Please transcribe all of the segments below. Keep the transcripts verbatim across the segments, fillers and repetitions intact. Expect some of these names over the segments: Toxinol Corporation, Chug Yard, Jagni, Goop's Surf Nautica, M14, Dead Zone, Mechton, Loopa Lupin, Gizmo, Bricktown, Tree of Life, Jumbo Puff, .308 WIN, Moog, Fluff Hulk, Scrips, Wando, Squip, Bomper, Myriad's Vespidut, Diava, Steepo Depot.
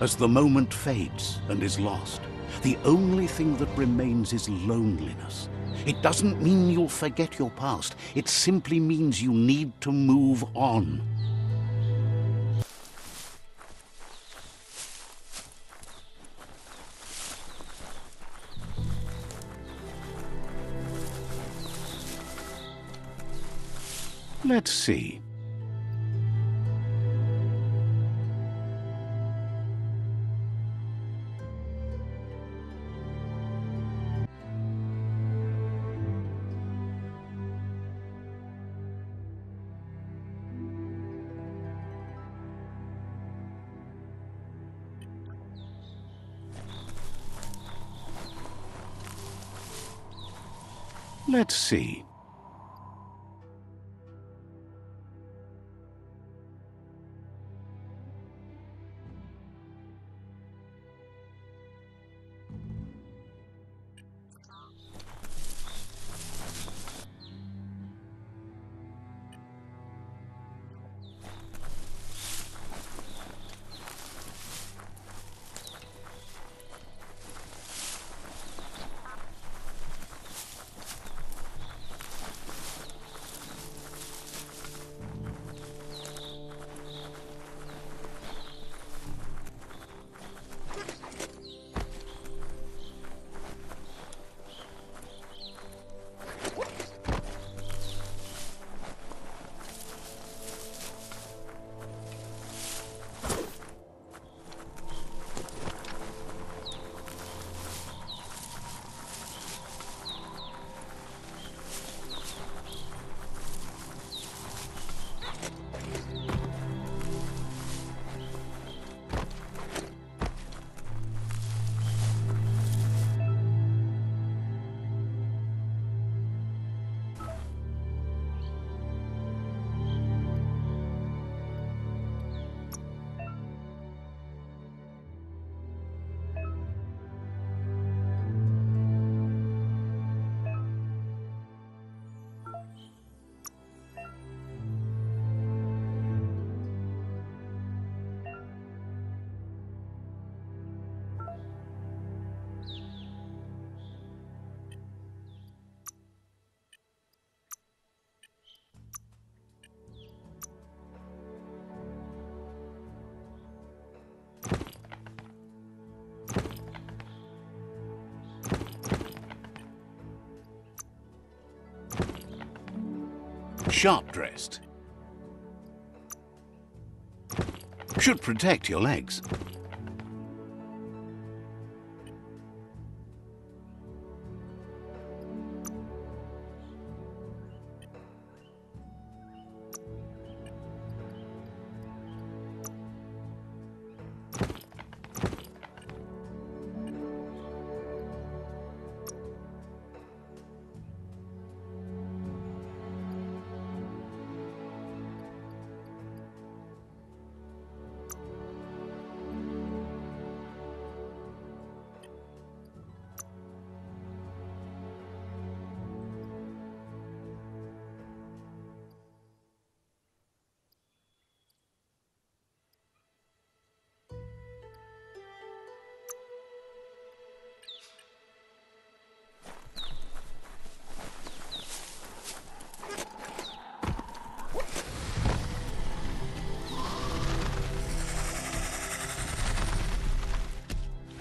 As the moment fades and is lost, the only thing that remains is loneliness. It doesn't mean you'll forget your past. It simply means you need to move on. Let's see. Let's see. Sharp dressed. Should protect your legs.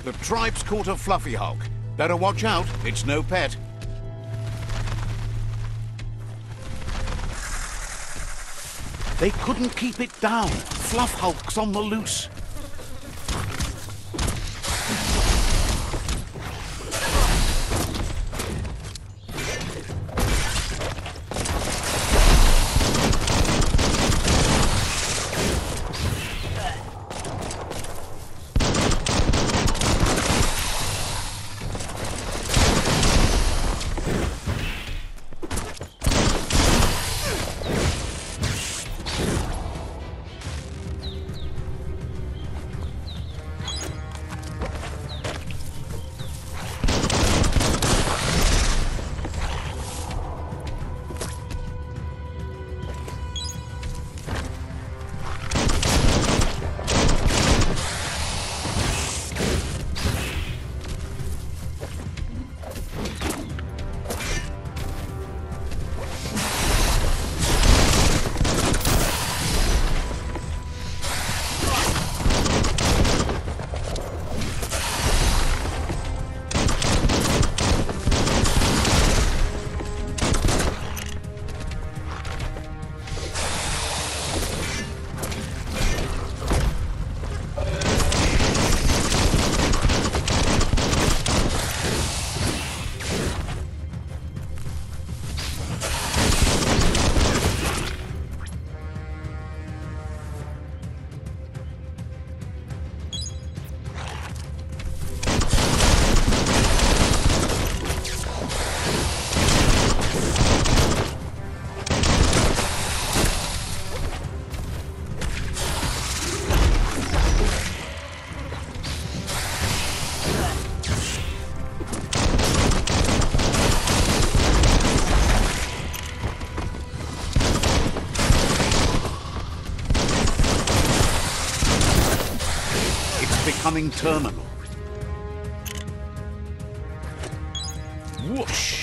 The tribe's caught a Fluffy Hulk. Better watch out, it's no pet. They couldn't keep it down. Fluff Hulk's on the loose. incoming terminal. Whoosh!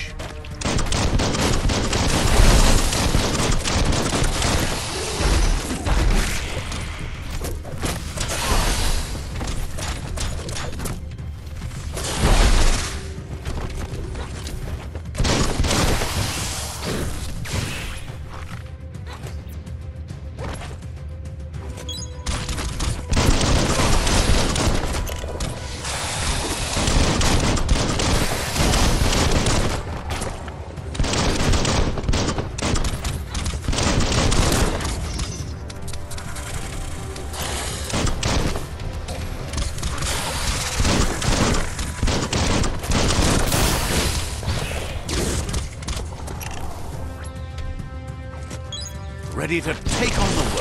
Ready to take on the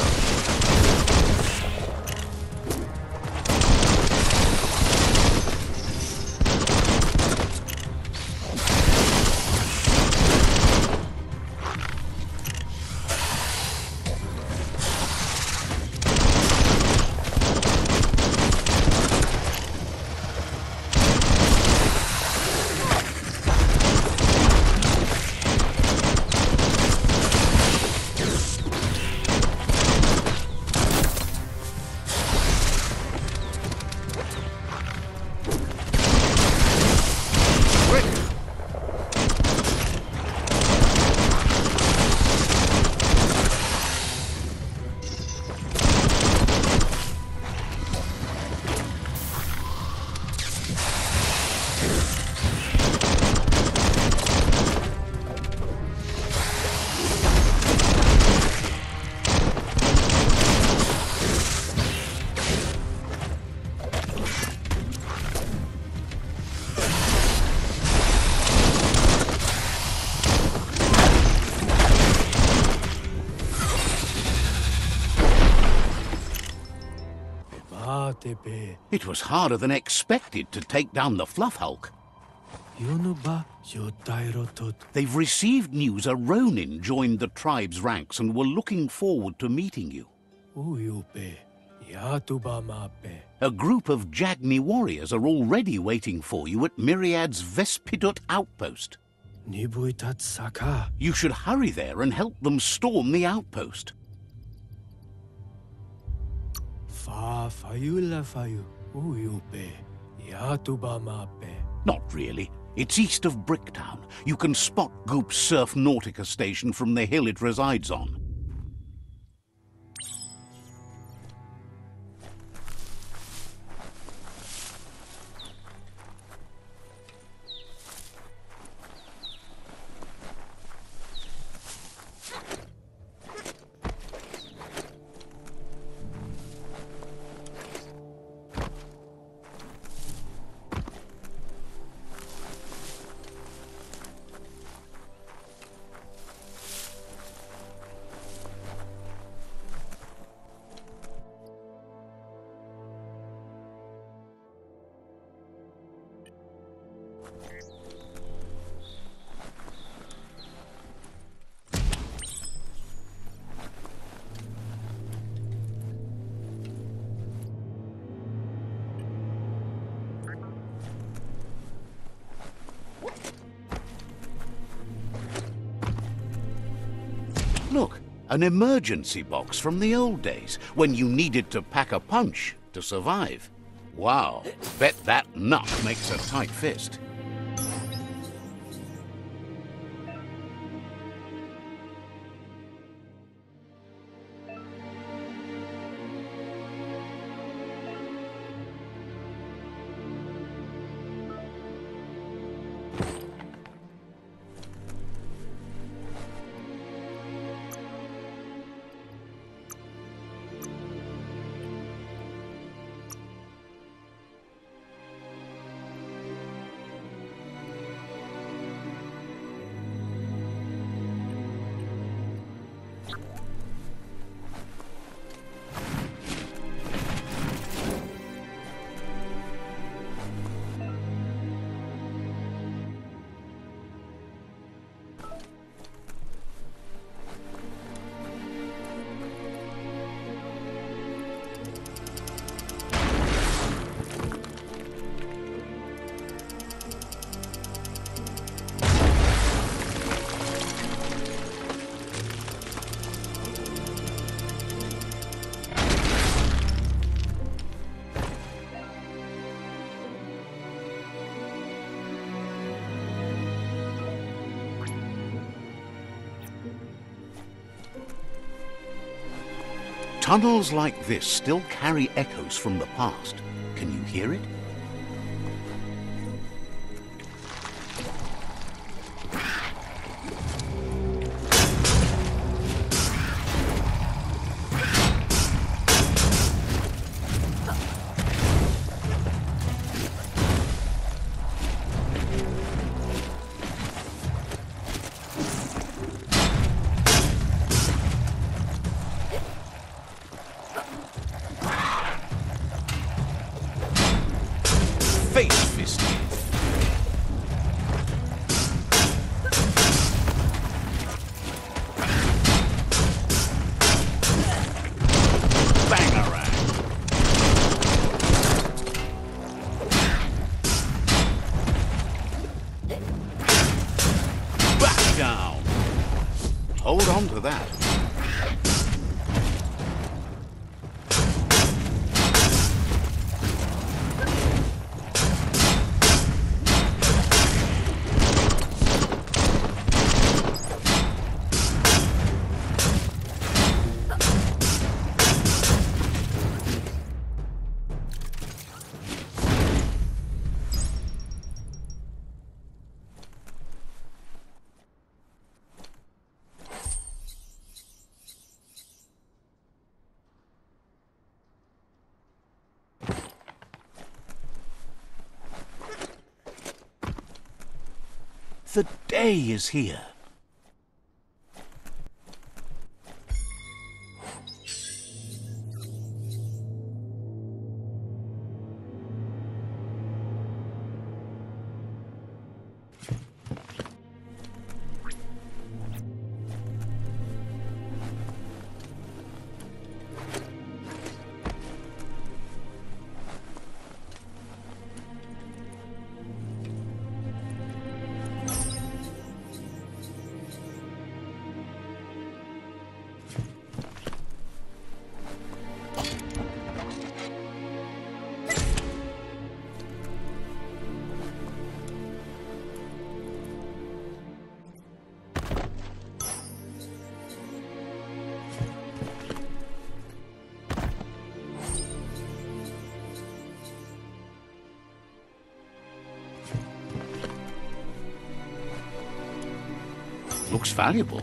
It was harder than expected to take down the Fluff Hulk. They've received news a Ronin joined the tribe's ranks and were looking forward to meeting you. A group of Jagni warriors are already waiting for you at Myriad's Vespidut outpost. You should hurry there and help them storm the outpost. Not really. It's east of Bricktown. You can spot Goop's Surf Nautica station from the hill it resides on. An emergency box from the old days, when you needed to pack a punch to survive. Wow, bet that nut makes a tight fist. Tunnels like this still carry echoes from the past. Can you hear it? The day is here. Looks valuable.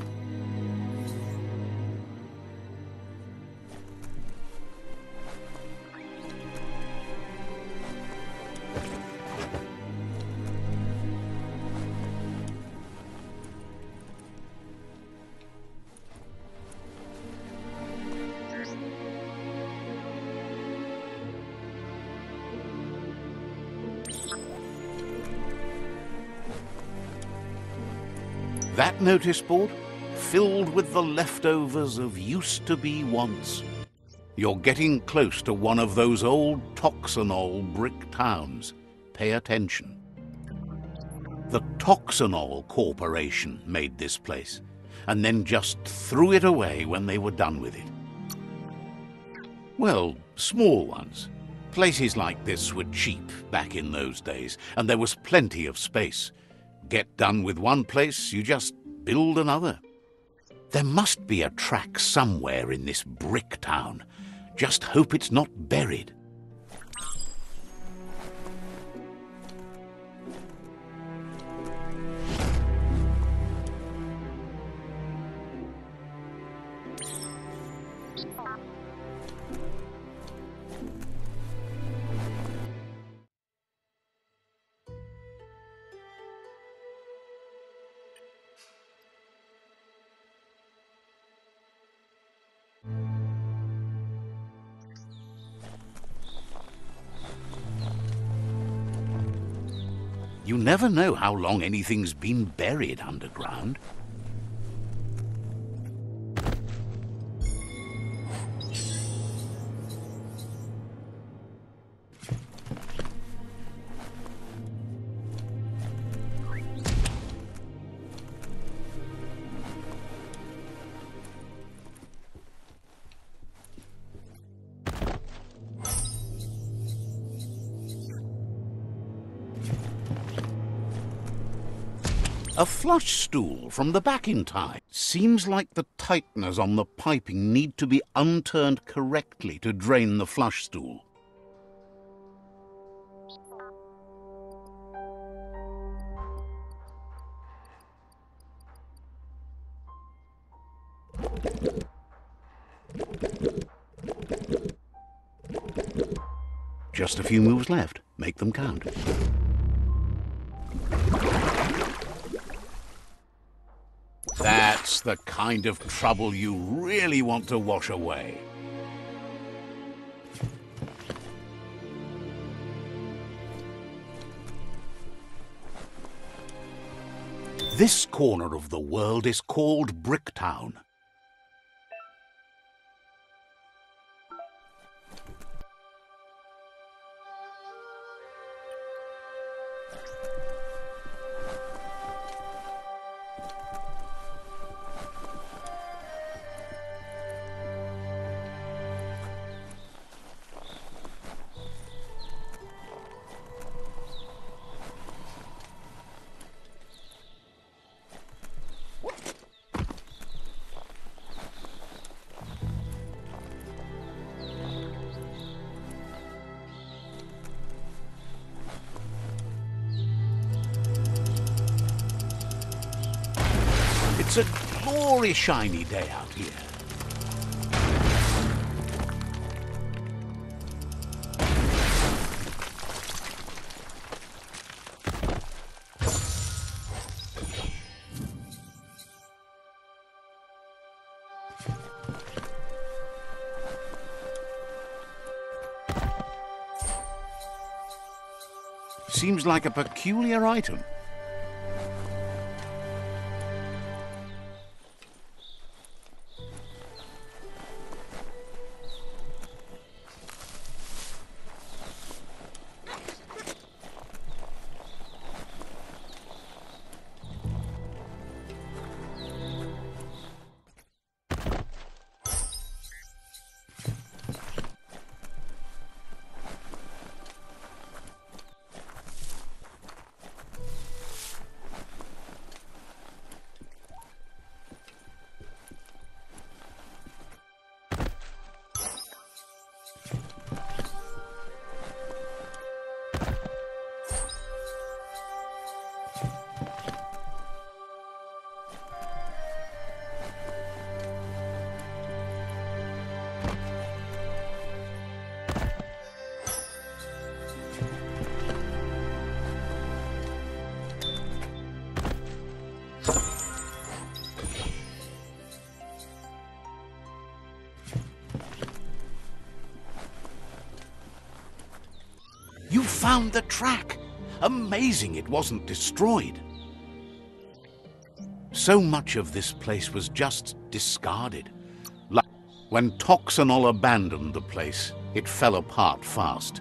That notice board, filled with the leftovers of used to be once. You're getting close to one of those old Toxinol brick towns. Pay attention. The Toxinol Corporation made this place and then just threw it away when they were done with it. Well, small ones. Places like this were cheap back in those days, and there was plenty of space. Get done with one place, you just build another. There must be a track somewhere in this brick town. Just hope it's not buried. You never know how long anything's been buried underground. A flush stool from the back in time. Seems like the tighteners on the piping need to be unturned correctly to drain the flush stool. Just a few moves left. Make them count. That's the kind of trouble you really want to wash away. This corner of the world is called Bricktown. It's a glory shiny day out here. Seems like a peculiar item. Found the track. Amazing it wasn't destroyed. So much of this place was just discarded. Like when Toxinol abandoned the place, it fell apart fast.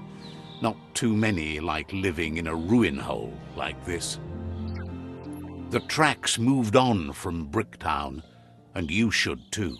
Not too many like living in a ruin hole like this. The tracks moved on from Bricktown, and you should too.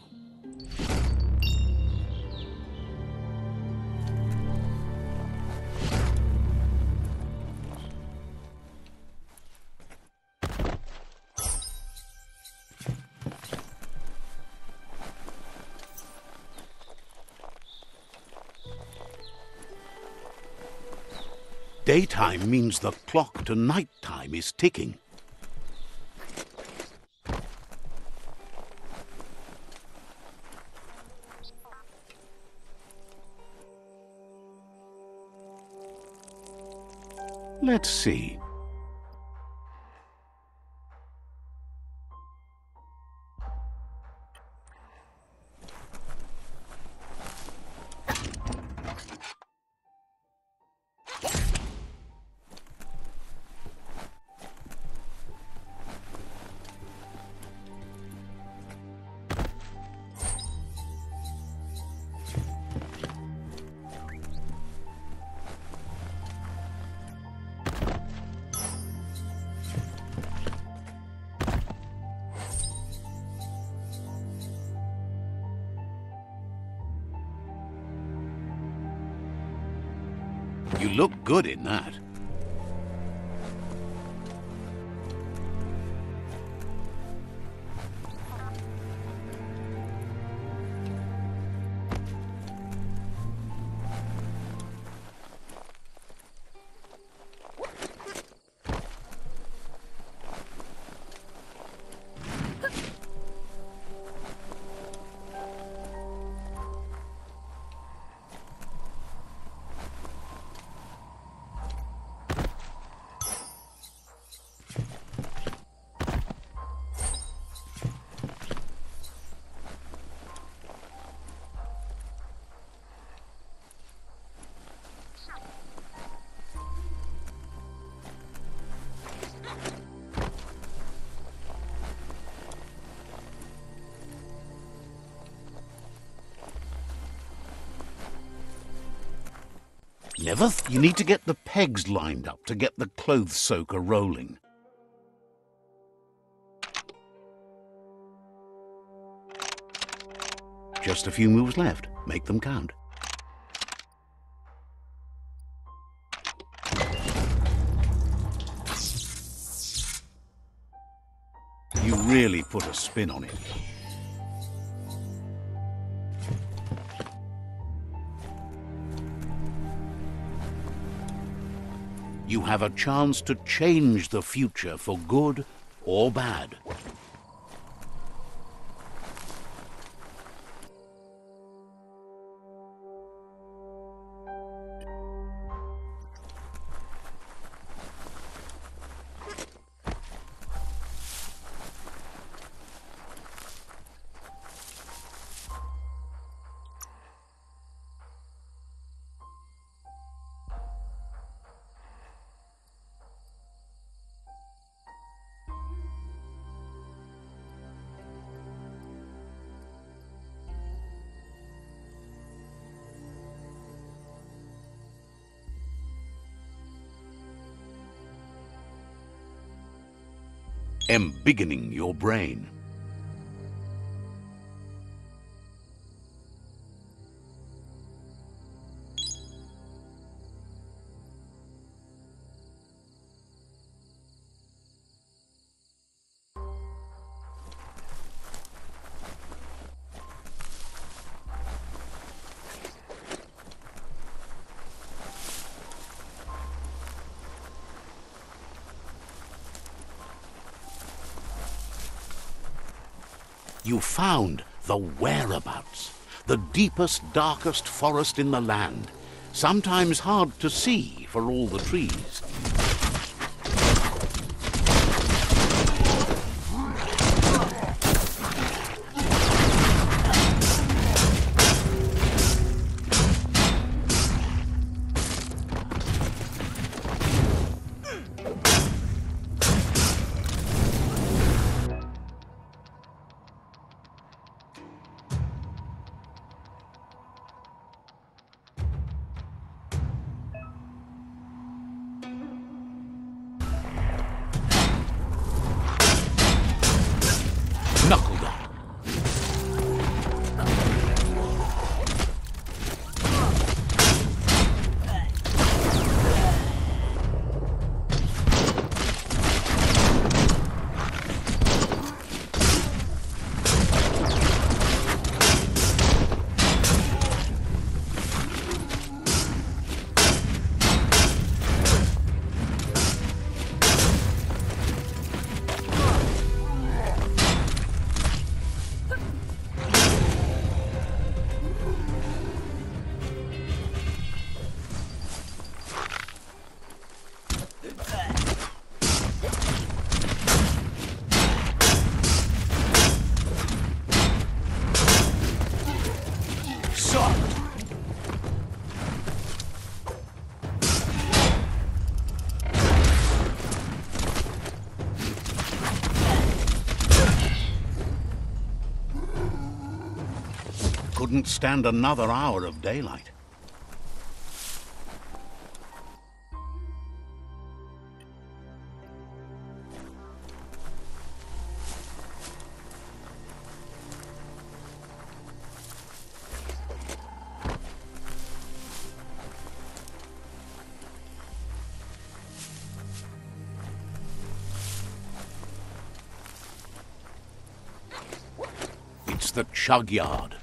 Daytime means the clock to nighttime is ticking. Let's see. You look good in that. never... You need to get the pegs lined up to get the clothes soaker rolling. Just a few moves left. Make them count. You really put a spin on it. You have a chance to change the future for good or bad. Embiggening your brain. You found the whereabouts, the deepest, darkest forest in the land, sometimes hard to see for all the trees. Couldn't stand another hour of daylight. It's the Chug Yard.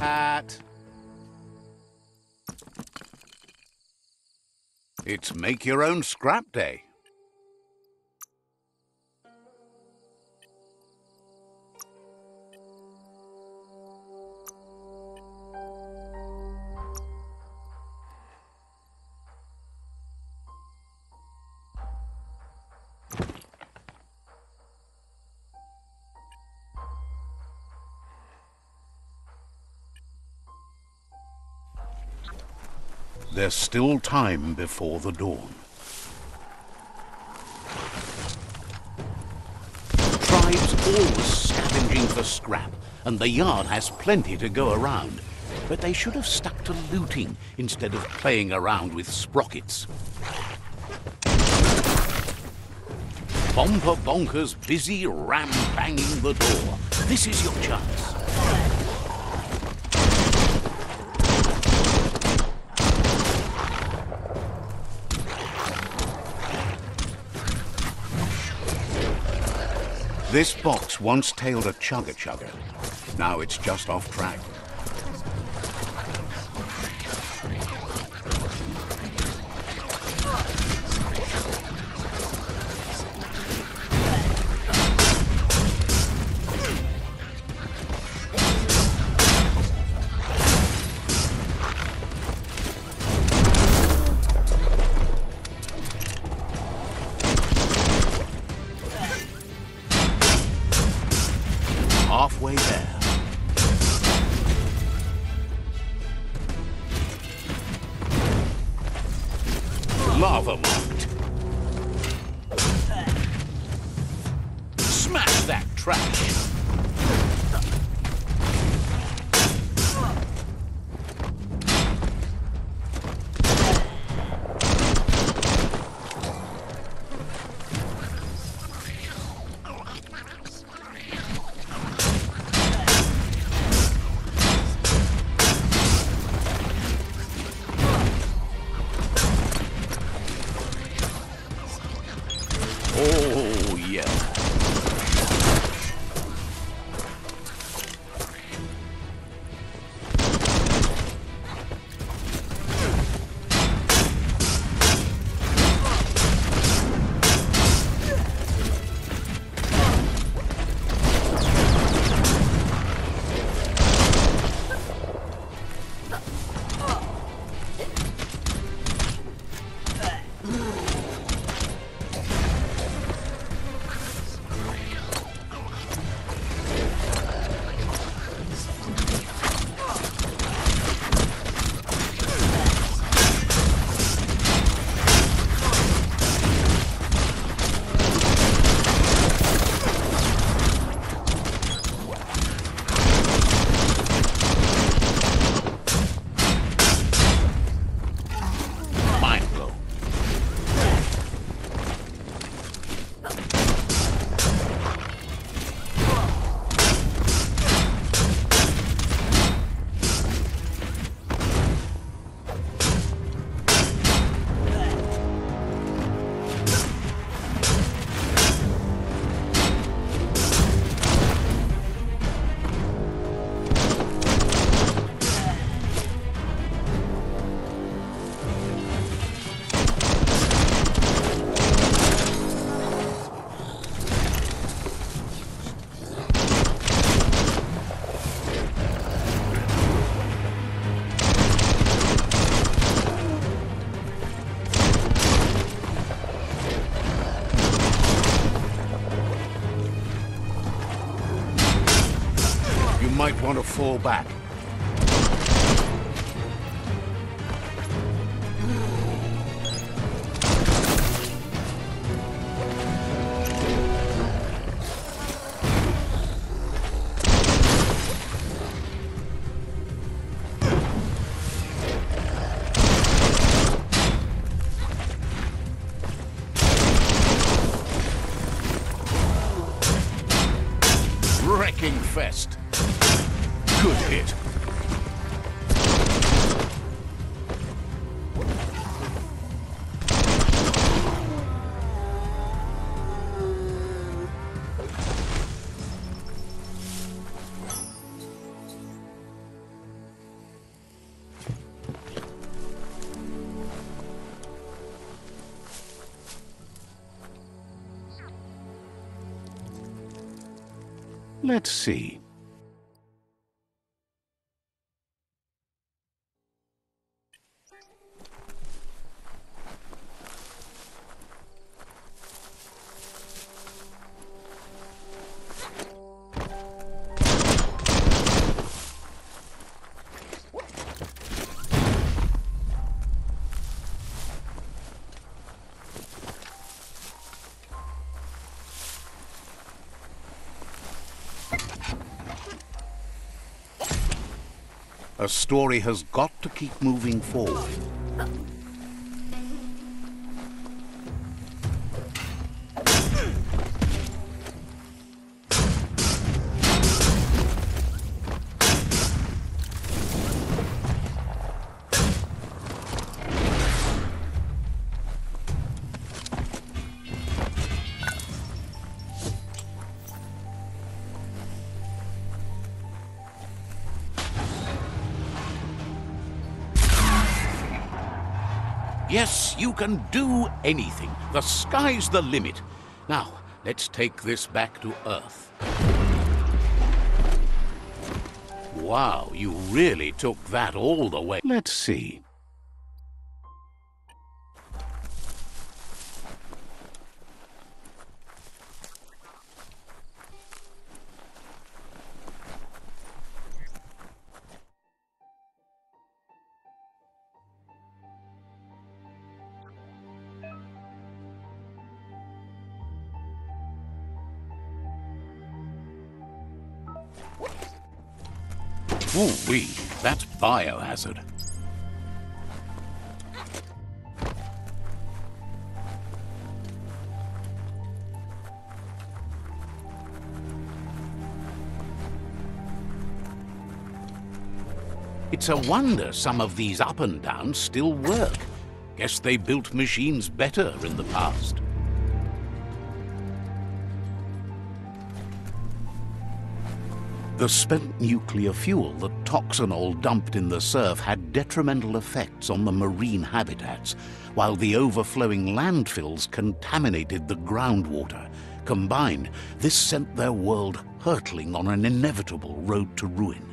hat. It's make your own scrap day. There's still time before the dawn. Tribes always scavenging for scrap, and the yard has plenty to go around. But they should have stuck to looting instead of playing around with sprockets. Bomper Bonkers busy ram-banging the door. This is your chance. This box once tailed a chugga-chugga. Now it's just off track. Want to fall back. Wrecking Fest. Good hit. Let's see. A story has got to keep moving forward. Yes, you can do anything. The sky's the limit. Now, let's take this back to Earth. Wow, you really took that all the way. Let's see. Ooh-wee, that's biohazard. It's a wonder some of these up and downs still work. Guess they built machines better in the past. The spent nuclear fuel that Toxinol dumped in the surf had detrimental effects on the marine habitats, while the overflowing landfills contaminated the groundwater. Combined, this sent their world hurtling on an inevitable road to ruin.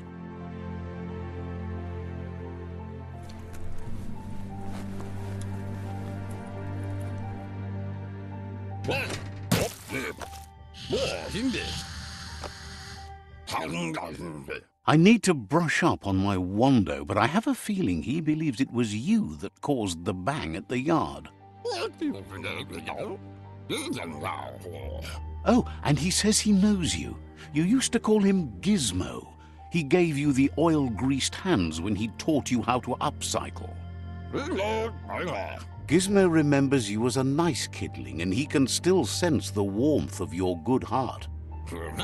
I need to brush up on my Wando, but I have a feeling he believes it was you that caused the bang at the yard. Oh, and he says he knows you. You used to call him Gizmo. He gave you the oil-greased hands when he taught you how to upcycle. Gizmo remembers you as a nice kidling, and he can still sense the warmth of your good heart. But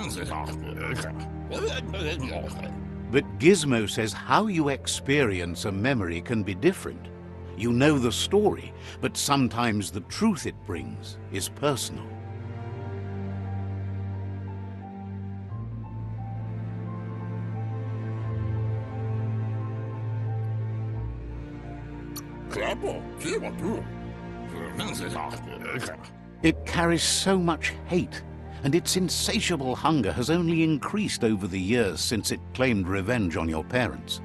Gizmo says how you experience a memory can be different. You know the story, but sometimes the truth it brings is personal. It carries so much hate, and its insatiable hunger has only increased over the years since it claimed revenge on your parents.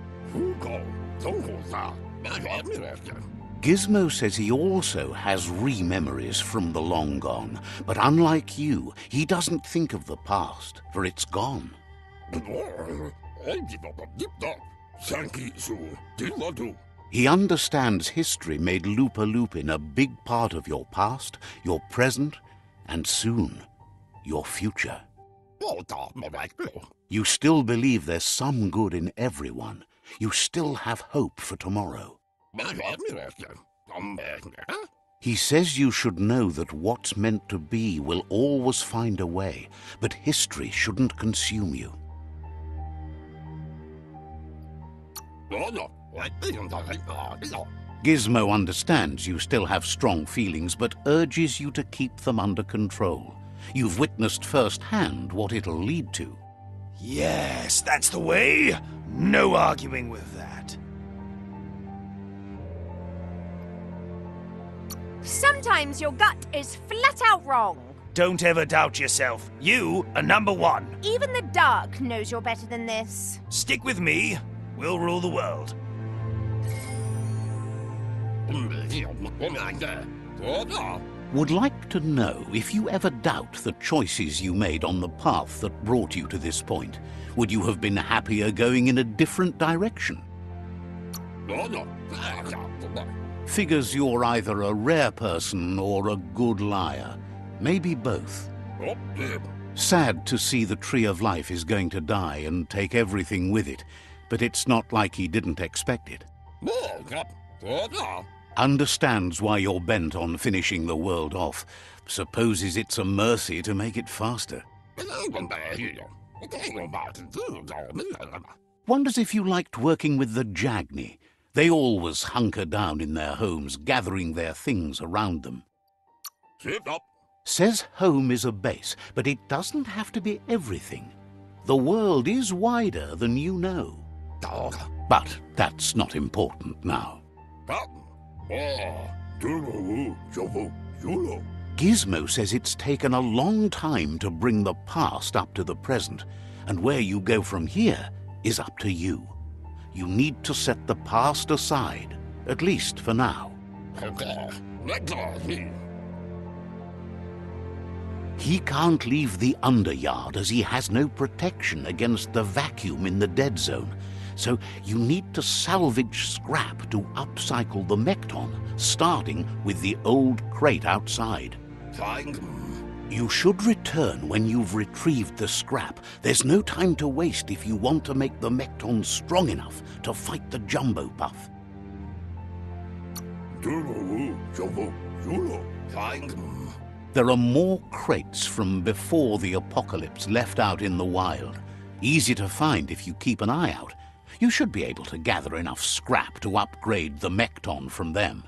Gizmo says he also has re-memories from the long gone, but unlike you, he doesn't think of the past, for it's gone. He understands history made Loopa Lupin a big part of your past, your present, and soon your future. You still believe there's some good in everyone. You still have hope for tomorrow. He says you should know that what's meant to be will always find a way, but history shouldn't consume you. Gizmo understands you still have strong feelings, but urges you to keep them under control. You've witnessed firsthand what it'll lead to. Yes, that's the way. No arguing with that. Sometimes your gut is flat out wrong. Don't ever doubt yourself. You are number one. Even the dark knows you're better than this. Stick with me. We'll rule the world. Would like to know if you ever doubt the choices you made on the path that brought you to this point. Would you have been happier going in a different direction? Figures you're either a rare person or a good liar. Maybe both. Sad to see the Tree of Life is going to die and take everything with it, but it's not like he didn't expect it. Understands why you're bent on finishing the world off. Supposes it's a mercy to make it faster. Wonders if you liked working with the Jagni. They always hunker down in their homes, gathering their things around them. Sit up. Says home is a base, but it doesn't have to be everything. The world is wider than you know. Oh. But that's not important now. Gizmo says it's taken a long time to bring the past up to the present, and where you go from here is up to you. You need to set the past aside, at least for now. He can't leave the Underyard as he has no protection against the vacuum in the Dead Zone, so you need to salvage scrap to upcycle the Mechton, starting with the old crate outside. You should return when you've retrieved the scrap. There's no time to waste if you want to make the Mechton strong enough to fight the Jumbo Puff. There are more crates from before the apocalypse left out in the wild. Easy to find if you keep an eye out. You should be able to gather enough scrap to upgrade the Mechton from them.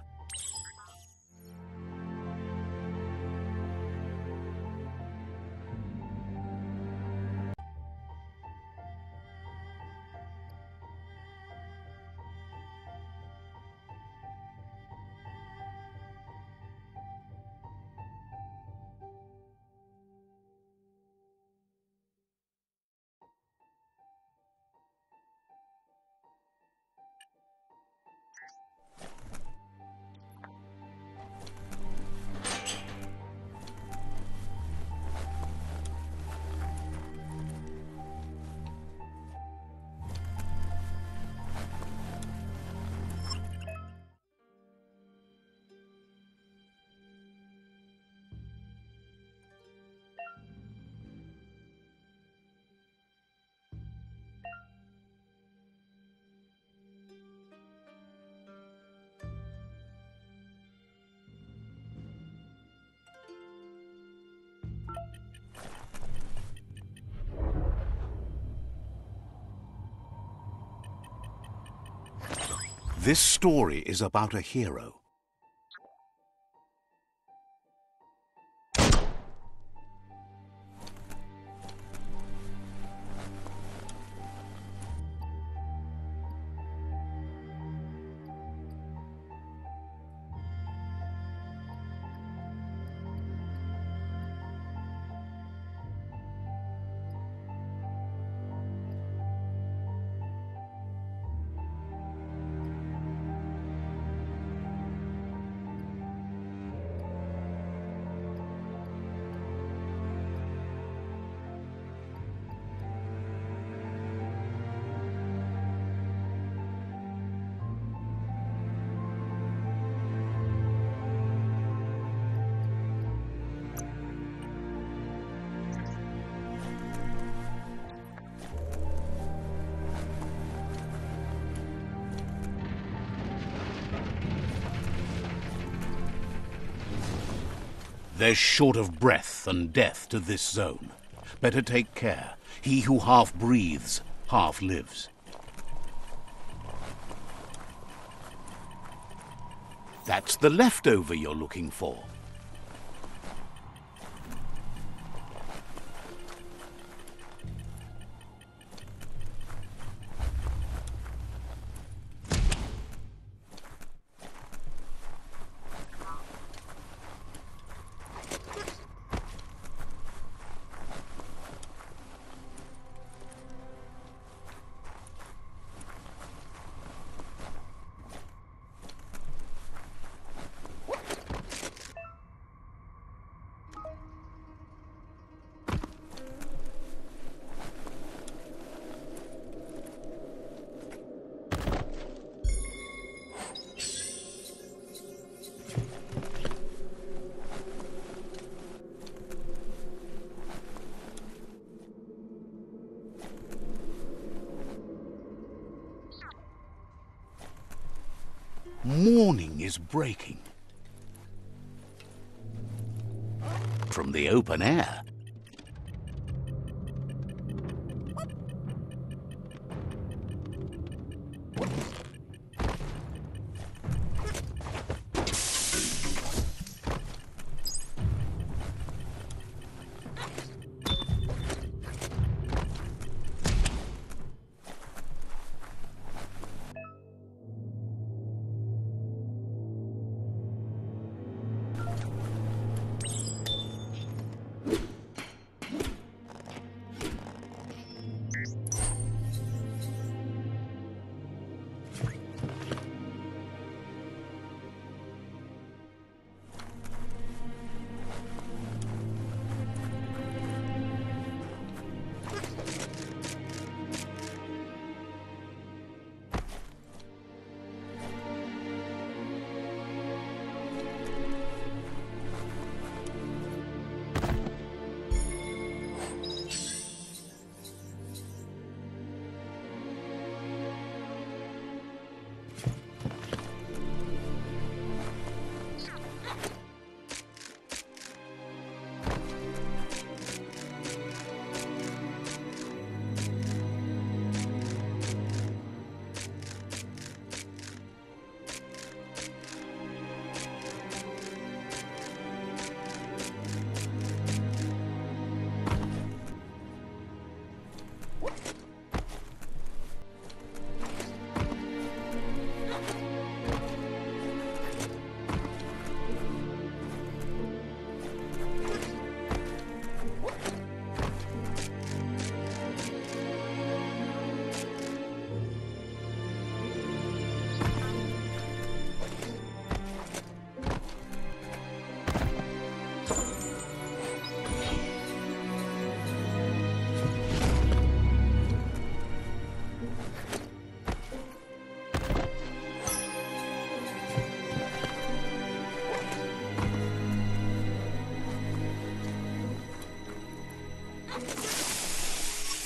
This story is about a hero. They're short of breath and death to this zone. Better take care. He who half breathes, half lives. That's the leftover you're looking for. morning is breaking. From the open air,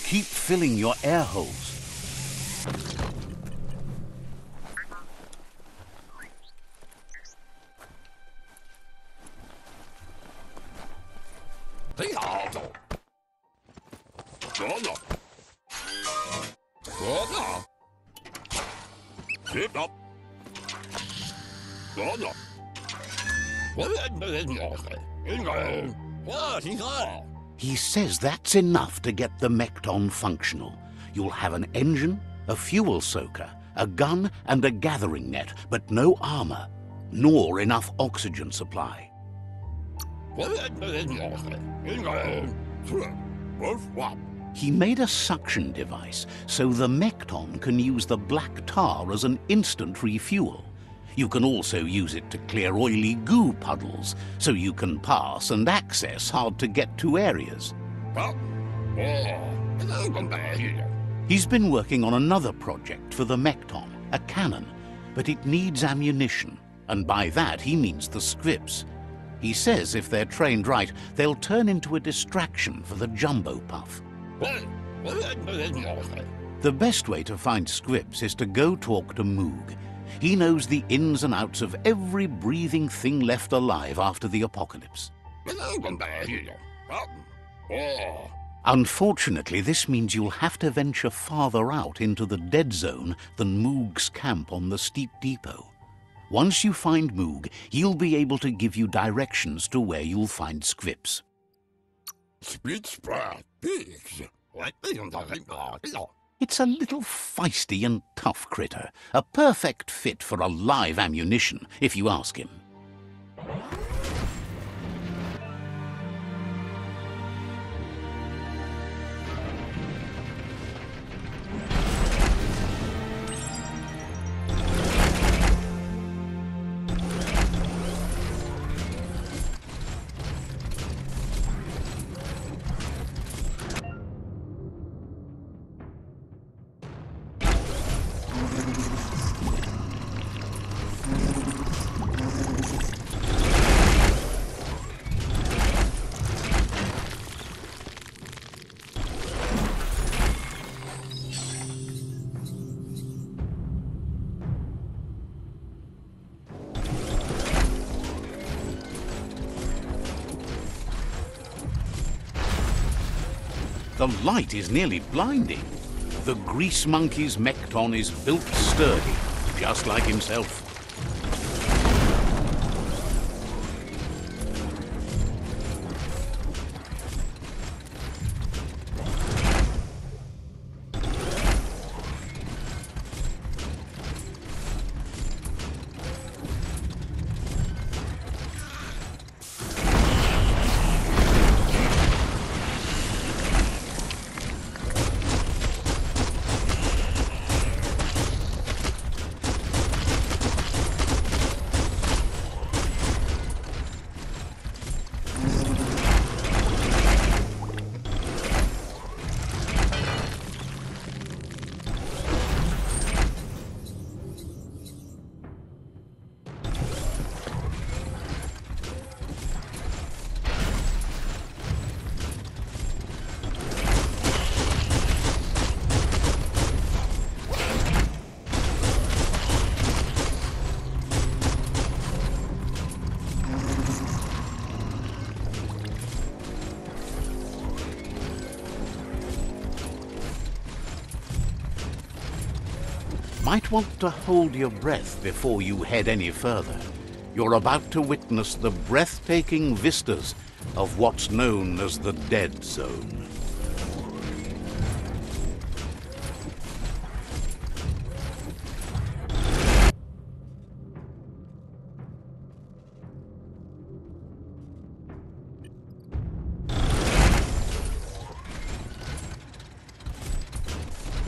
keep filling your air holes. He says that's enough to get the Mechton functional. You'll have an engine, a fuel soaker, a gun and a gathering net, but no armor, nor enough oxygen supply. He made a suction device so the Mechton can use the black tar as an instant refuel. You can also use it to clear oily goo puddles, so you can pass and access hard-to-get-to areas. He's been working on another project for the Mechton, a cannon, but it needs ammunition, and by that he means the Scrips. He says if they're trained right, they'll turn into a distraction for the Jumbo Puff. The best way to find Scrips is to go talk to Moog. He knows the ins and outs of every breathing thing left alive after the apocalypse. Unfortunately, this means you'll have to venture farther out into the Dead Zone than Moog's camp on the Steep Depot. Once you find Moog, he'll be able to give you directions to where you'll find Scrips. It's a little feisty and tough critter, a perfect fit for a live ammunition, if you ask him. The light is nearly blinding. The grease monkey's Mechton is built sturdy, just like himself. Might want to hold your breath before you head any further. You're about to witness the breathtaking vistas of what's known as the Dead Zone.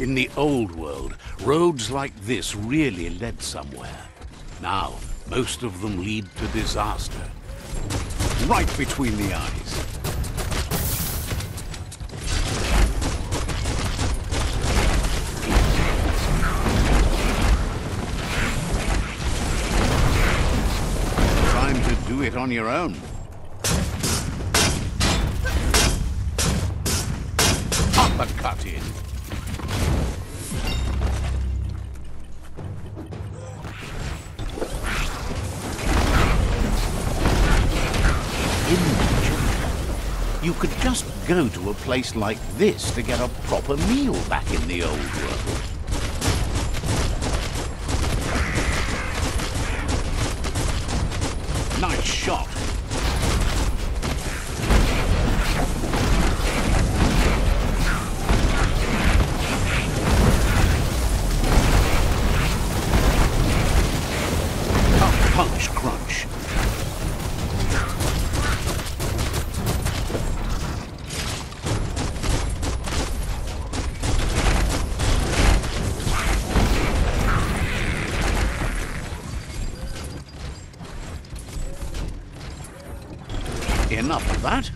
In the old world, roads like this really led somewhere. Now, most of them lead to disaster. Right between the eyes. Time to do it on your own. Uppercut in. You could just go to a place like this to get a proper meal back in the old world. Nice shot. Punch, punch, crunch. Enough of that.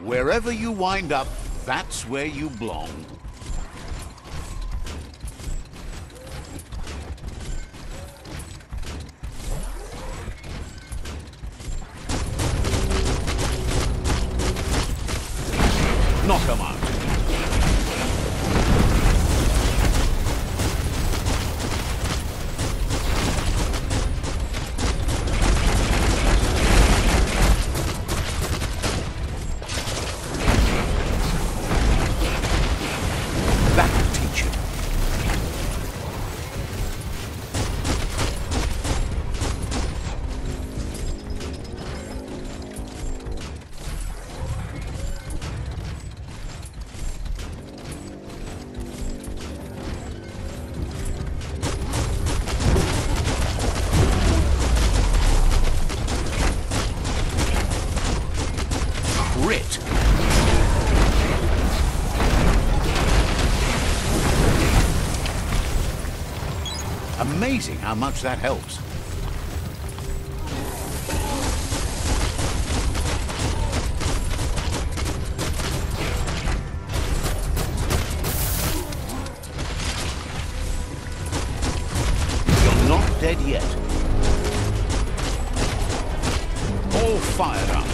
Wherever you wind up, that's where you belong. Knock 'em out. Amazing how much that helps. You're not dead yet. All fired up.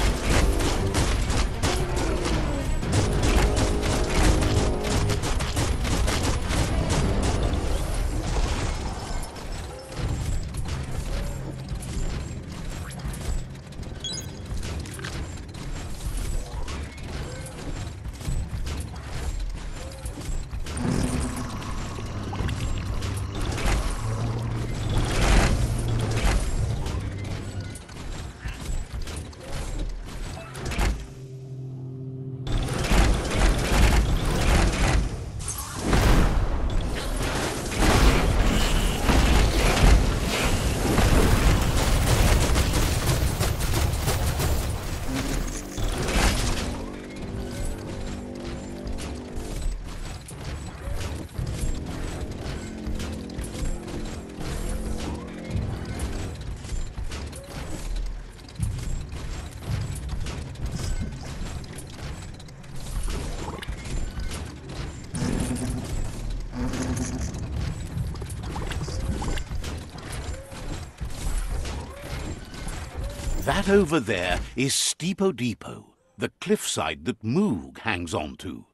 That over there is Steepo Depot, the cliffside that Moog hangs on to.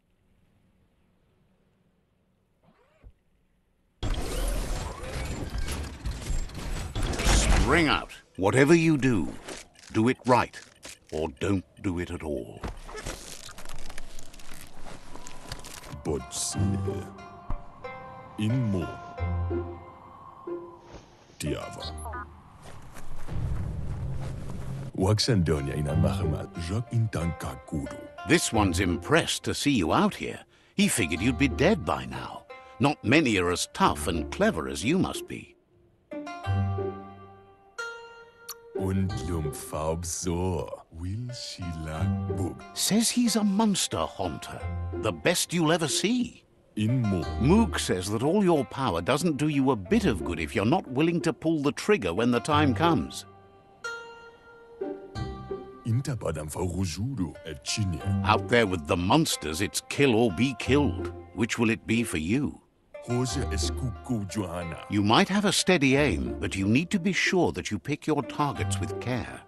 Spring out. Whatever you do, do it right, or don't do it at all. Buds in more Diava. This one's impressed to see you out here. He figured you'd be dead by now. Not many are as tough and clever as you must be. Says he's a monster haunter, the best you'll ever see. Moog says that all your power doesn't do you a bit of good if you're not willing to pull the trigger when the time comes. Out there with the monsters, it's kill or be killed. Which will it be for you? You might have a steady aim, but you need to be sure that you pick your targets with care.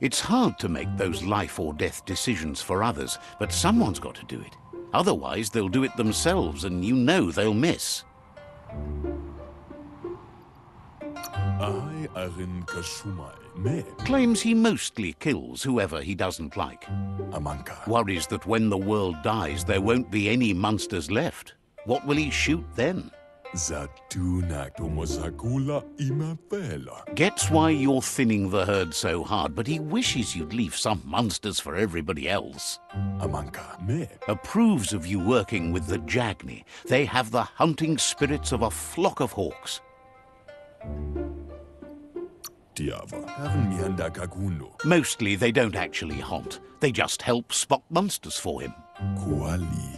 It's hard to make those life or death decisions for others, but someone's got to do it. Otherwise, they'll do it themselves, and you know they'll miss. Claims he mostly kills whoever he doesn't like. Worries that when the world dies, there won't be any monsters left. What will he shoot then? Gets why you're thinning the herd so hard, but he wishes you'd leave some monsters for everybody else. Approves of you working with the Jagni. They have the hunting spirits of a flock of hawks. Mostly they don't actually haunt. They just help spot monsters for him.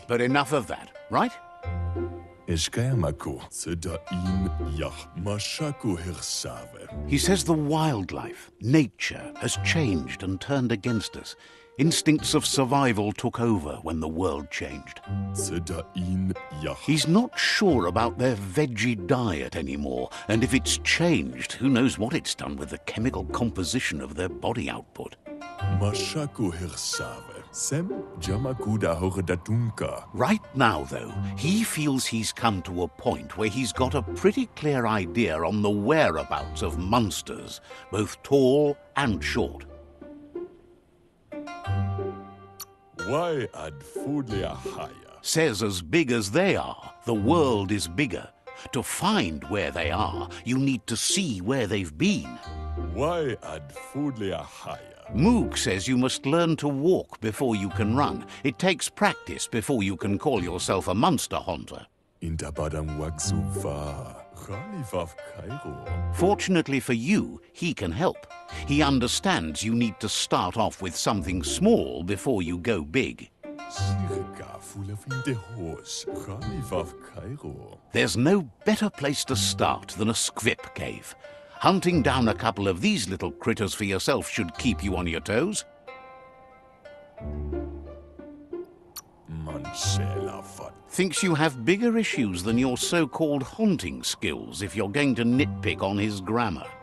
But enough of that, right? He says the wildlife, nature, has changed and turned against us. Instincts of survival took over when the world changed. He's not sure about their veggie diet anymore, and if it's changed, who knows what it's done with the chemical composition of their body output. Right now, though, he feels he's come to a point where he's got a pretty clear idea on the whereabouts of monsters, both tall and short. Says as big as they are, the world is bigger. To find where they are, you need to see where they've been. Moog says you must learn to walk before you can run. It takes practice before you can call yourself a monster haunter. Fortunately for you, he can help. He understands you need to start off with something small before you go big. There's no better place to start than a Squip cave. Hunting down a couple of these little critters for yourself should keep you on your toes. Thinks you have bigger issues than your so-called haunting skills if you're going to nitpick on his grammar.